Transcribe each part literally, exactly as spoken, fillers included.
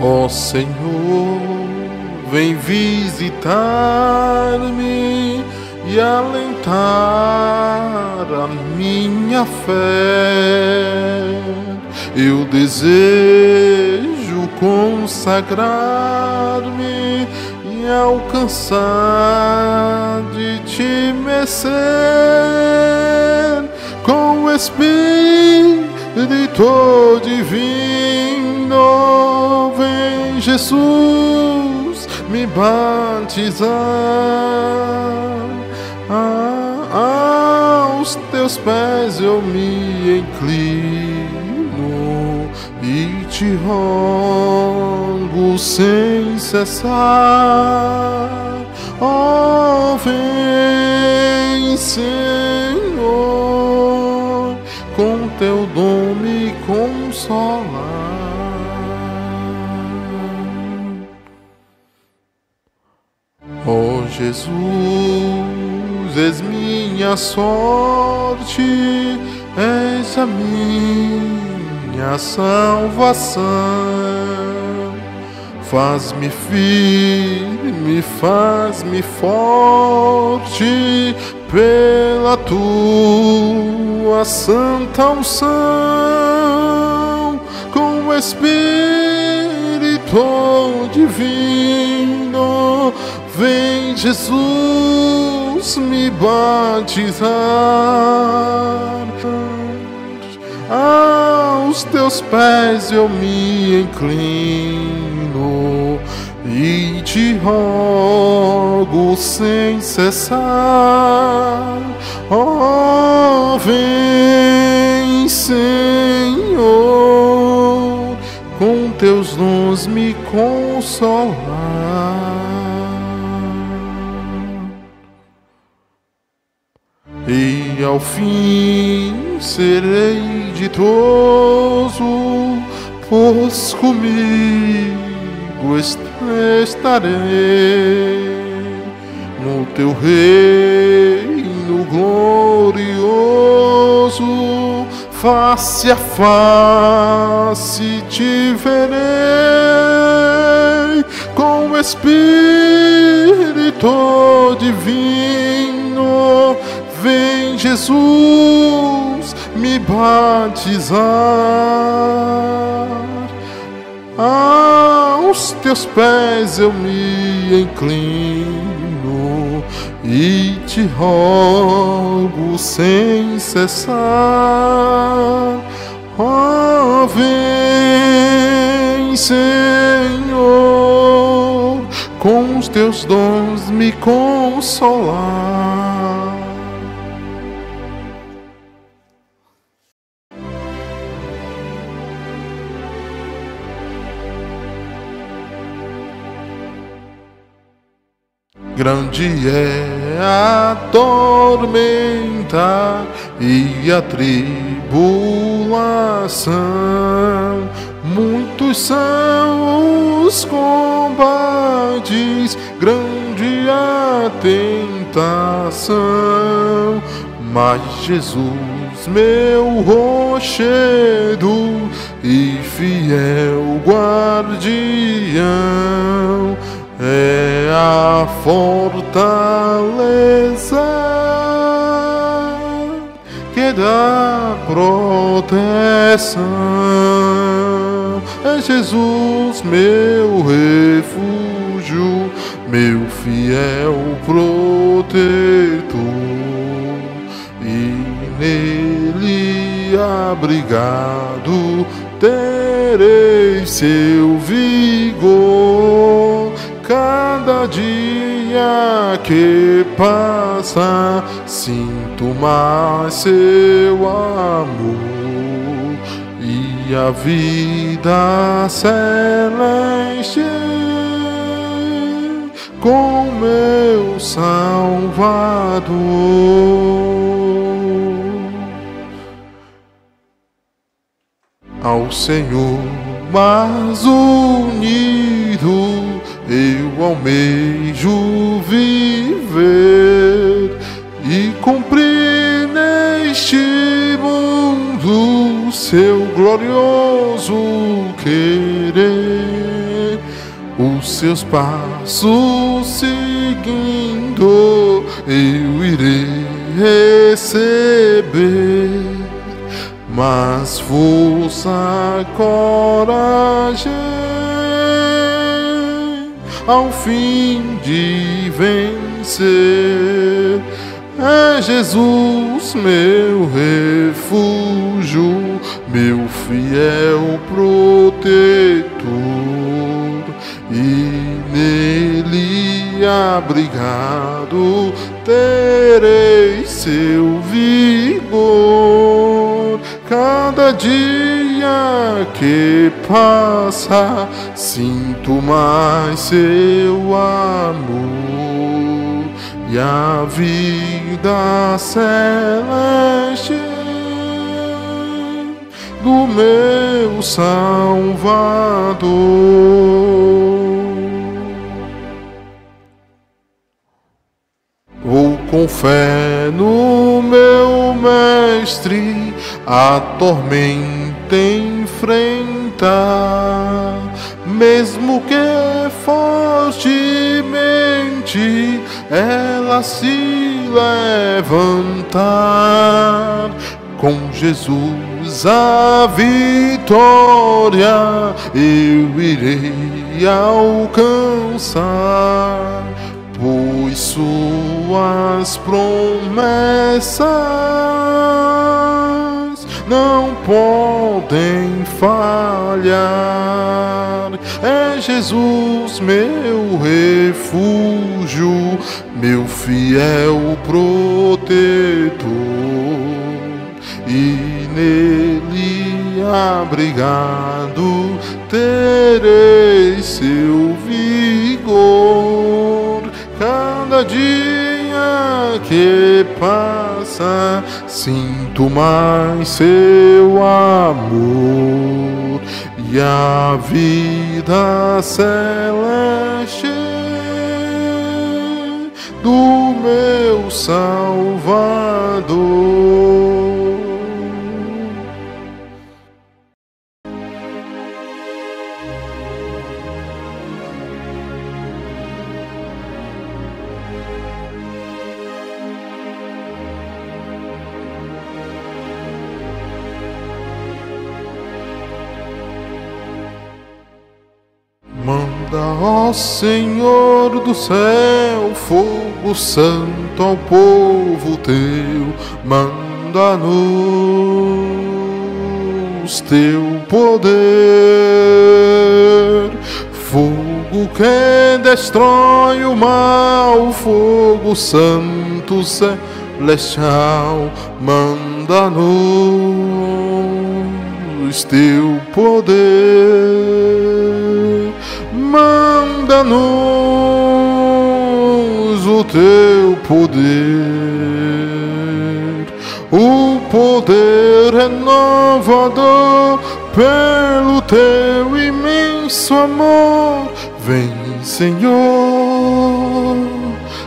Ó Senhor, vem visitar-me e alentar a minha fé. Eu desejo consagrar-me e alcançar de Te merecer com o Espírito Divino. Vem, Jesus, me batizar. Ah, aos Teus pés eu me inclino e Te rogo sem cessar. Oh, vem, Senhor, com Teu dom me consolar. Oh, Jesus, és minha sorte, és a minha salvação. Faz-me firme, faz-me forte pela Tua santa unção. Com o Espírito Divino, vem, Jesus, me batizar. Aos Teus pés eu me inclino e Te rogo sem cessar. Oh, vem, Senhor, com Teus dons me consolar. E ao fim serei ditoso, pois comigo estarei no Teu reino glorioso. Face a face Te verei, com o Espírito Divino. Vem, Jesus, me batizar. Aos Teus pés eu me inclino e Te rogo sem cessar. Oh, vem, Senhor, com os Teus dons me consolar. Grande é a tormenta e a tribulação, muitos são os combates, grande a tentação. Mas Jesus, meu rochedo e fiel guardião, é a fortaleza que dá proteção. É Jesus, meu refúgio, meu fiel protetor, e nele abrigado terei seu vigor. Cada dia que passa, sinto mais seu amor, e a vida celeste com meu Salvador. Ao Senhor mais unido eu almejo viver e cumprir neste mundo seu glorioso querer. os seus passos seguindo, eu irei receber mais força, coragem ao fim de vencer. É Jesus meu refúgio, meu fiel protetor, e nele abrigado terei seu vigor. Cada dia que passa sinto mais seu amor, e a vida celeste do meu Salvador. Vou com fé no meu Mestre a tormenta enfrentar, mesmo que fortemente ela se levantar. Com Jesus a vitória eu irei alcançar, pois suas promessas não podem falhar. É Jesus meu refúgio, meu fiel protetor, e nele abrigado terei seu vigor. Cada dia que passa sinto mais seu amor, e a vida celeste do meu Salvador. Ó Senhor do céu, fogo santo ao povo teu, manda-nos teu poder. Fogo que destrói o mal, fogo santo celestial, manda-nos teu poder. Manda-nos o teu poder, o poder renovador pelo teu imenso amor. Vem, Senhor,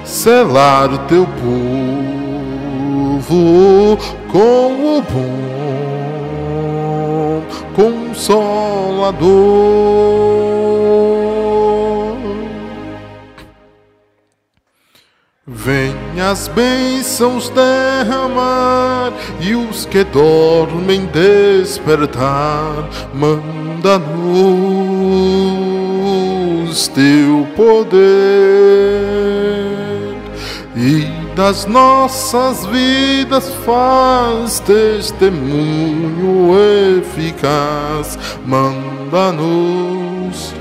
selar o teu povo com o bom Consolador. Vem as bênçãos derramar e os que dormem despertar, manda-nos teu poder, e das nossas vidas faz testemunho eficaz, manda-nos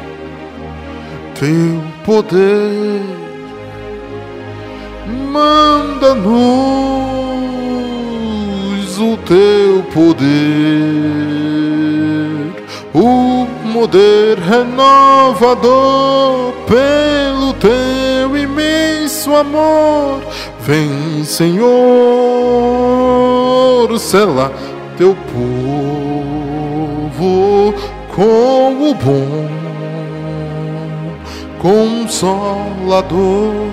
teu poder. Manda-nos o teu poder, o poder renovador pelo teu imenso amor. Vem, Senhor, sela teu povo com o bom Consolador.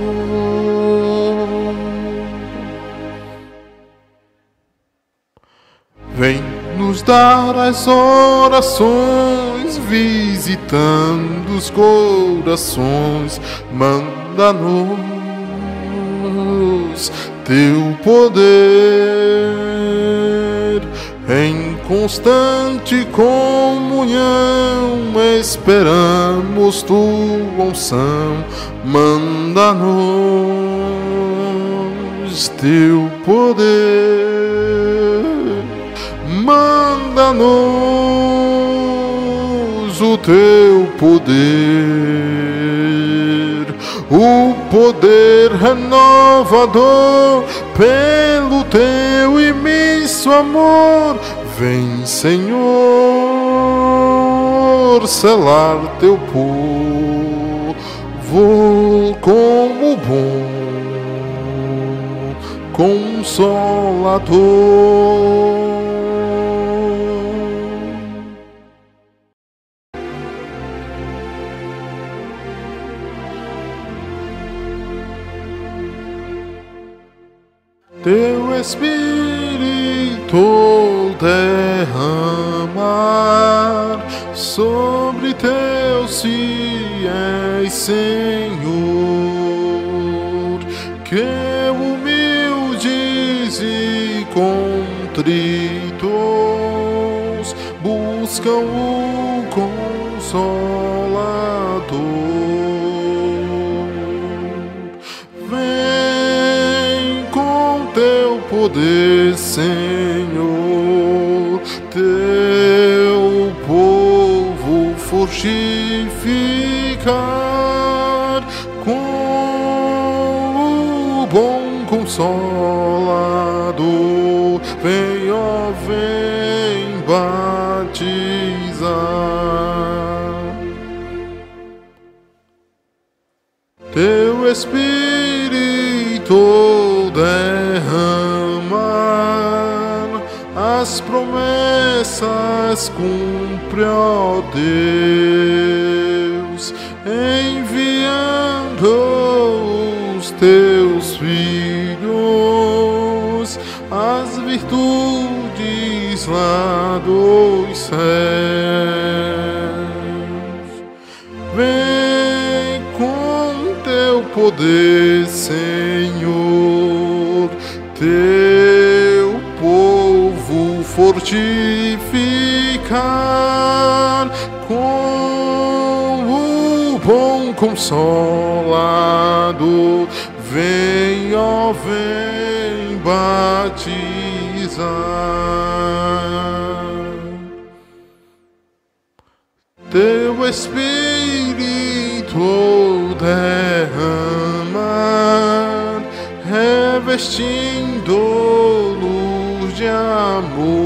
Vem nos dar as orações anjos visitando os corações, manda-nos teu poder em constante comunhão, esperamos tua unção, manda-nos teu poder, manda-nos o teu poder, o poder renovador pelo teu imenso amor. Vem, Senhor, selar teu povo como bom consolador. Teu Espírito derramar sobre teus fiéis, Senhor, que humildes e contritos buscam o Consolador. Poder, Senhor, teu povo fortificar com o bom Consolador. Vem, ó, vem batizar teu Espírito derramar as promessas cumpre, ó Deus, enviando os teus filhos, as virtudes lá dos céus. Vem com teu poder, Senhor, teu poder fortificar com o bom Consolador. Vem, ó, vem batizar teu Espírito derramar, revestindo-nos de amor,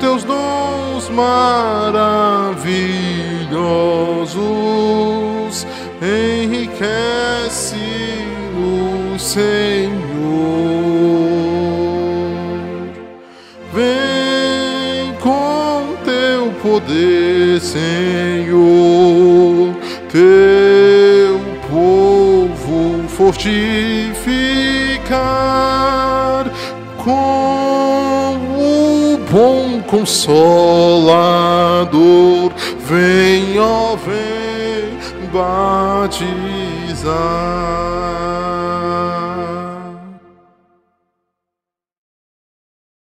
teus dons maravilhosos, enriquece-nos, Senhor. Vem com teu poder, Senhor, teu povo fortificar com o bom Consolador. Vem, ó, vem batizar